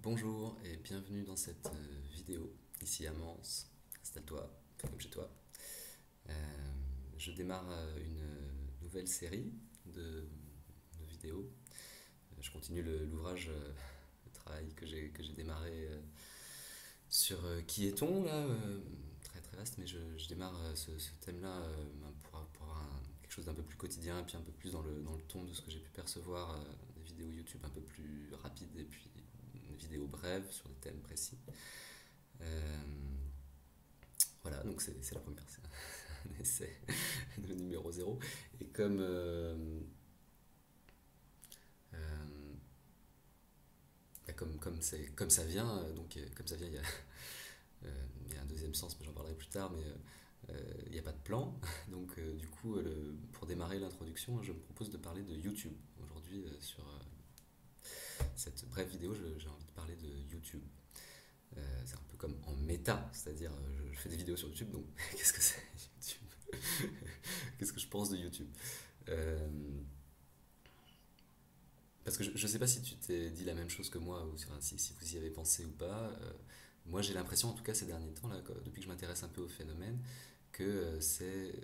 Bonjour et bienvenue dans cette vidéo, ici à Mance, installe-toi, fais comme chez toi. Je démarre une nouvelle série de vidéos. Je continue l'ouvrage, le travail que j'ai démarré sur qui est-on là, très très vaste, mais je démarre ce thème-là pour avoir quelque chose d'un peu plus quotidien et puis un peu plus dans le ton de ce que j'ai pu percevoir des vidéos YouTube un peu plus rapides et puis vidéos brèves sur des thèmes précis. Voilà, donc c'est la première, c'est un essai de numéro 0. Et comme comme ça vient, donc comme ça vient, il y a un deuxième sens, mais j'en parlerai plus tard. Mais il n'y a pas de plan, donc du coup, pour démarrer l'introduction, je me propose de parler de YouTube aujourd'hui sur cette brève vidéo. J'ai envie de parler de YouTube. C'est un peu comme en méta, c'est-à-dire je fais des vidéos sur YouTube, donc qu'est-ce que c'est YouTube? Qu'est-ce que je pense de YouTube? Parce que je ne sais pas si tu t'es dit la même chose que moi, ou si vous y avez pensé ou pas. Moi j'ai l'impression, en tout cas ces derniers temps, là, depuis que je m'intéresse un peu au phénomène, que c'est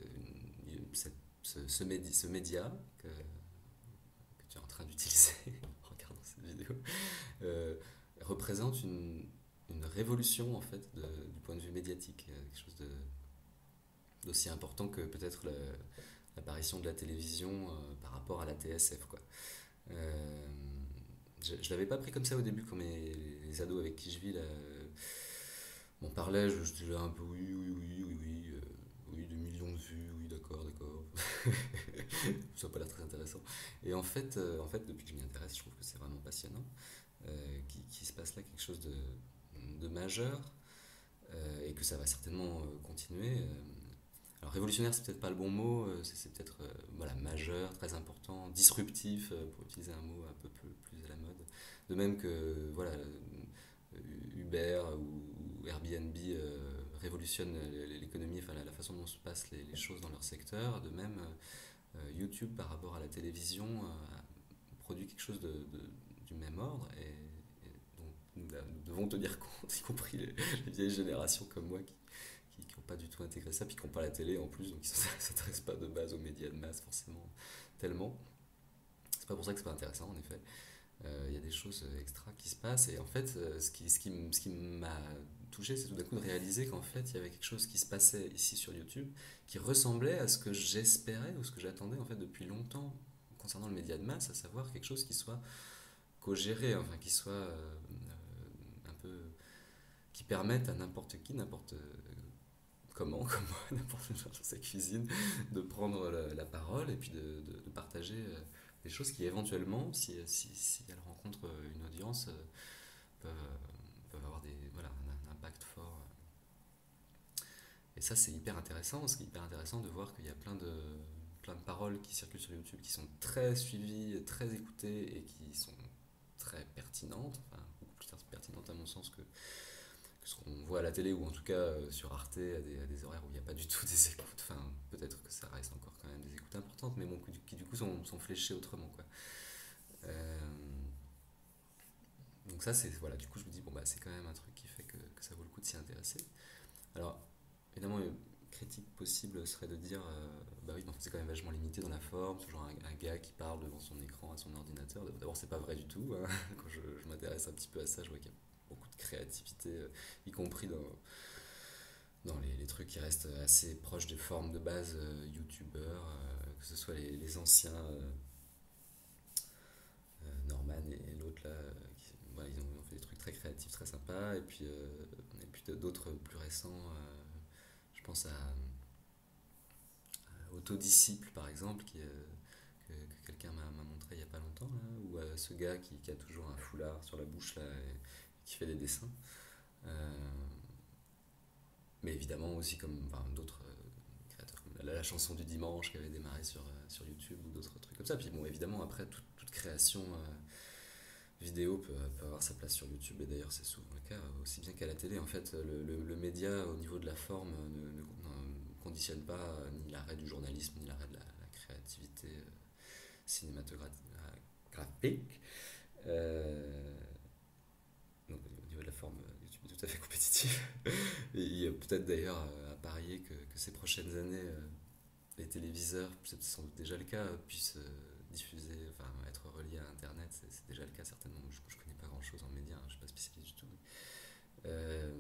ce média que tu es en train d'utiliser cette vidéo représente une révolution en fait du point de vue médiatique, quelque chose d'aussi important que peut-être l'apparition de la télévision par rapport à la TSF, quoi. Je ne l'avais pas pris comme ça au début quand les ados avec qui je vis là, m'en parlaient. Je disais là un peu oui, 2 millions de vues, oui d'accord. Ça n'a pas l'air très intéressant. Et en fait, depuis que je m'y intéresse, je trouve que c'est vraiment passionnant, qu'il se passe là quelque chose de majeur, et que ça va certainement continuer. Alors révolutionnaire, c'est peut-être pas le bon mot, c'est peut-être voilà, majeur, très important, disruptif, pour utiliser un mot un peu plus à la mode. De même que voilà, Uber ou Airbnb révolutionnent l'économie, enfin la façon dont se passent les choses dans leur secteur. De même, YouTube par rapport à la télévision produit quelque chose du même ordre et dont nous devons tenir compte, y compris les vieilles générations comme moi qui n'ont pas du tout intégré ça, puis qui n'ont pas la télé en plus, donc ils ne s'intéressent pas de base aux médias de masse forcément tellement. C'est pas pour ça que c'est pas intéressant en effet. Il y a des choses extra qui se passent, et en fait ce qui m'a touché, c'est tout d'un coup de réaliser qu'en fait il y avait quelque chose qui se passait ici sur YouTube qui ressemblait à ce que j'espérais ou ce que j'attendais en fait depuis longtemps concernant le média de masse, à savoir quelque chose qui soit co-géré, enfin qui soit un peu, qui permette à n'importe qui, n'importe comment, comme moi, n'importe qui dans sa cuisine, de prendre la parole et puis de partager des choses qui éventuellement, si elles rencontrent une audience, peuvent avoir voilà, un impact fort. Et ça c'est hyper intéressant, parce qu'il est hyper intéressant de voir qu'il y a plein de paroles qui circulent sur YouTube, qui sont très suivies, très écoutées et qui sont très pertinentes, enfin beaucoup plus pertinentes à mon sens que ce qu'on voit à la télé, ou en tout cas sur Arte à des horaires où il n'y a pas du tout des écoutes. Enfin, peut-être que ça reste encore quand même des écoutes importantes, mais bon, qui du coup sont fléchées autrement, quoi. Donc ça, c'est voilà, du coup je me dis, bon bah c'est quand même un truc qui fait que ça vaut le coup de s'y intéresser. Alors évidemment, une critique possible serait de dire bah oui, mais c'est quand même vachement limité dans la forme, toujours un gars qui parle devant son écran à son ordinateur. D'abord c'est pas vrai du tout, hein. Quand je m'intéresse un petit peu à ça, je vois qu'il y a beaucoup de créativité, y compris dans les trucs qui restent assez proches des formes de base youtubeurs, que ce soit les anciens Norman et l'autre là, voilà, ils ont fait des trucs très créatifs, très sympas, et puis d'autres plus récents, je pense à Autodisciple par exemple, que quelqu'un m'a montré il n'y a pas longtemps, ou à ce gars qui a toujours un foulard sur la bouche là, et qui fait des dessins, mais évidemment aussi comme enfin, d'autres créateurs comme la chanson du dimanche qui avait démarré sur YouTube, ou d'autres trucs comme ça. Puis bon, évidemment après toute création vidéo peut avoir sa place sur YouTube, et d'ailleurs c'est souvent le cas, aussi bien qu'à la télé. En fait le média au niveau de la forme ne conditionne pas ni l'arrêt du journalisme ni l'arrêt de la créativité cinématographique. perspective. Et il y a peut-être d'ailleurs à parier que ces prochaines années, les téléviseurs, c'est sans doute déjà le cas, puissent diffuser, enfin être reliés à Internet, c'est déjà le cas certainement. Je connais pas grand-chose en médias, hein, je suis pas spécialiste du tout. Mais,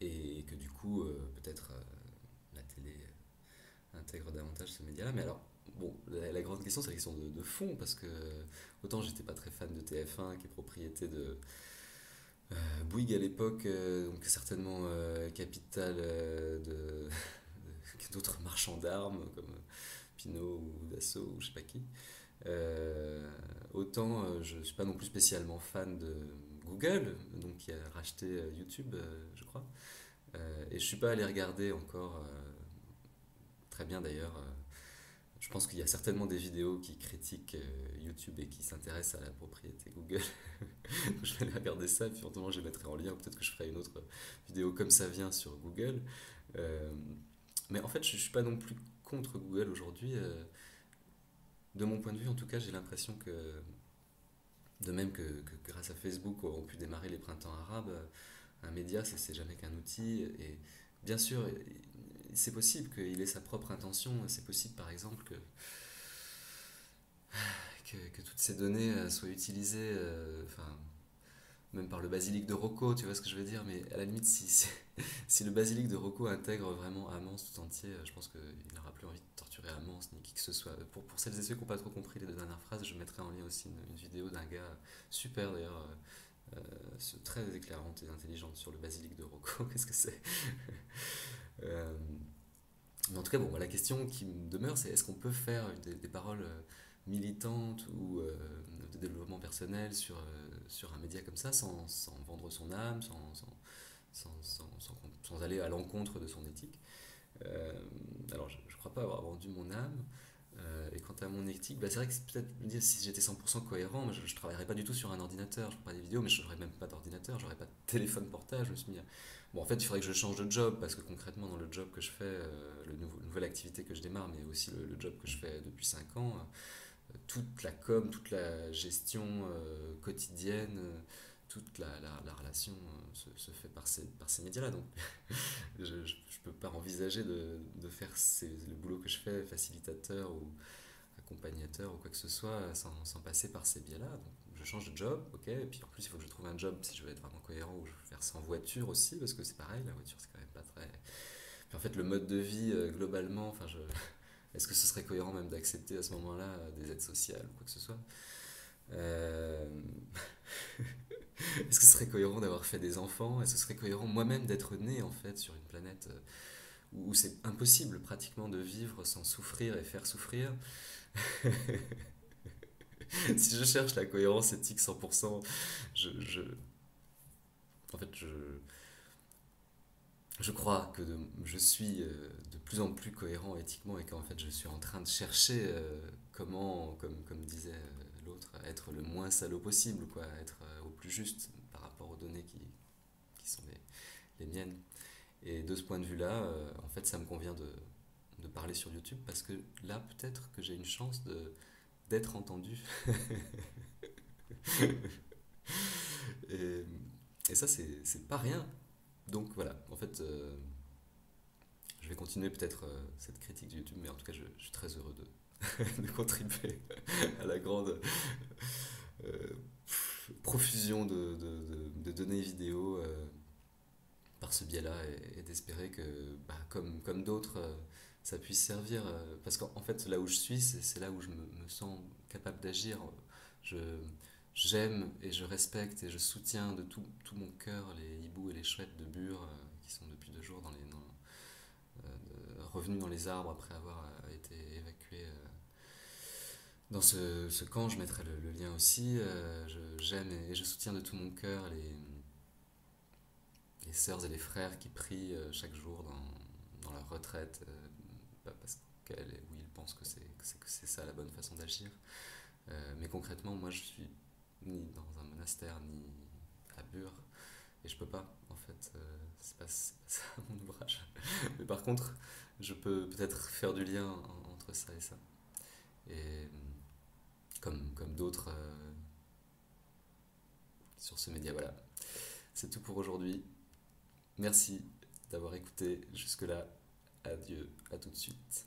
et que du coup, peut-être la télé intègre davantage ce média-là. Mais alors, bon, la grande question, c'est la question de fond, parce que autant j'étais pas très fan de TF1, qui est propriété de Bouygues à l'époque, donc certainement capitale d'autres marchands d'armes comme Pinot ou Dassault ou je sais pas qui. Autant je suis pas non plus spécialement fan de Google, donc qui a racheté YouTube, je crois. Et je suis pas allé regarder encore très bien d'ailleurs. Je pense qu'il y a certainement des vidéos qui critiquent YouTube et qui s'intéressent à la propriété Google. Je vais aller regarder ça, puis éventuellement je les mettrai en lien. Peut-être que je ferai une autre vidéo comme ça vient sur Google. Mais en fait, je ne suis pas non plus contre Google aujourd'hui. De mon point de vue, en tout cas, j'ai l'impression que, de même que grâce à Facebook, on a pu démarrer les printemps arabes, un média, c'est jamais qu'un outil. Et bien sûr, c'est possible qu'il ait sa propre intention, c'est possible par exemple que toutes ces données soient utilisées, enfin, même par le basilic de Roko, tu vois ce que je veux dire, mais à la limite, si le basilic de Roko intègre vraiment Mance tout entier, je pense qu'il n'aura plus envie de torturer Mance ni qui que ce soit. Pour celles et ceux qui n'ont pas trop compris les deux dernières phrases, je mettrai en lien aussi une vidéo d'un gars super d'ailleurs, très éclairante et intelligente sur le basilic de Roko, qu'est-ce que c'est. Mais en tout cas, bon, la question qui me demeure, c'est est-ce qu'on peut faire des paroles militantes ou de développement personnel sur un média comme ça sans vendre son âme, sans aller à l'encontre de son éthique. Alors, je ne crois pas avoir vendu mon âme. Et quant à mon éthique, bah c'est vrai que c'est peut-être me dire si j'étais 100% cohérent, je ne travaillerais pas du tout sur un ordinateur, je ne ferais pas des vidéos, mais je n'aurais même pas d'ordinateur, j'aurais pas de téléphone portable, je me suis mis à... Bon, en fait, il faudrait que je change de job, parce que concrètement, dans le job que je fais, nouvelle activité que je démarre, mais aussi le job que je fais depuis 5 ans, toute la com, toute la gestion quotidienne, toute la relation se fait par ces médias-là. Donc, je ne peux pas envisager de faire le boulot que je fais, facilitateur ou accompagnateur ou quoi que ce soit, sans passer par ces biais-là. Donc, je change de job, ok, et puis en plus, il faut que je trouve un job si je veux être vraiment cohérent ou je veux faire sans voiture aussi, parce que c'est pareil, la voiture, c'est quand même pas très... Puis en fait, le mode de vie, globalement, enfin, est-ce que ce serait cohérent même d'accepter à ce moment-là des aides sociales ou quoi que ce soit? Est-ce que ce serait cohérent d'avoir fait des enfants? Est-ce que ce serait cohérent moi-même d'être né en fait sur une planète où c'est impossible pratiquement de vivre sans souffrir et faire souffrir? Si je cherche la cohérence éthique 100%, en fait, je crois que je suis de plus en plus cohérent éthiquement et qu'en fait je suis en train de chercher comment, comme disait l'autre, être le moins salaud possible, quoi, être au plus juste par rapport aux données qui sont les miennes. Et de ce point de vue-là, en fait, ça me convient de parler sur YouTube parce que là, peut-être que j'ai une chance d'être entendu. et ça, c'est pas rien. Donc voilà, en fait, je vais continuer peut-être cette critique de YouTube, mais en tout cas, je suis très heureux de contribuer à la grande profusion de données vidéo par ce biais-là et d'espérer que, bah, comme d'autres, ça puisse servir. Parce qu'en fait, là où je suis, c'est là où je me sens capable d'agir. J'aime et je respecte et je soutiens de tout mon cœur les hiboux et les chouettes de Bure qui sont depuis 2 jours revenus dans les arbres après avoir été évacués dans ce camp. Je mettrai le lien aussi. J'aime et je soutiens de tout mon cœur les sœurs et les frères qui prient chaque jour dans leur retraite, pas parce qu'elles ou ils pensent que c'est ça la bonne façon d'agir. Mais concrètement, moi je suis ni dans un monastère ni à Bure et je peux pas, en fait, c'est pas ça mon ouvrage. Mais par contre, je peux peut-être faire du lien entre ça et ça. Et comme d'autres sur ce média, voilà. C'est tout pour aujourd'hui. Merci d'avoir écouté jusque-là. Adieu, à tout de suite.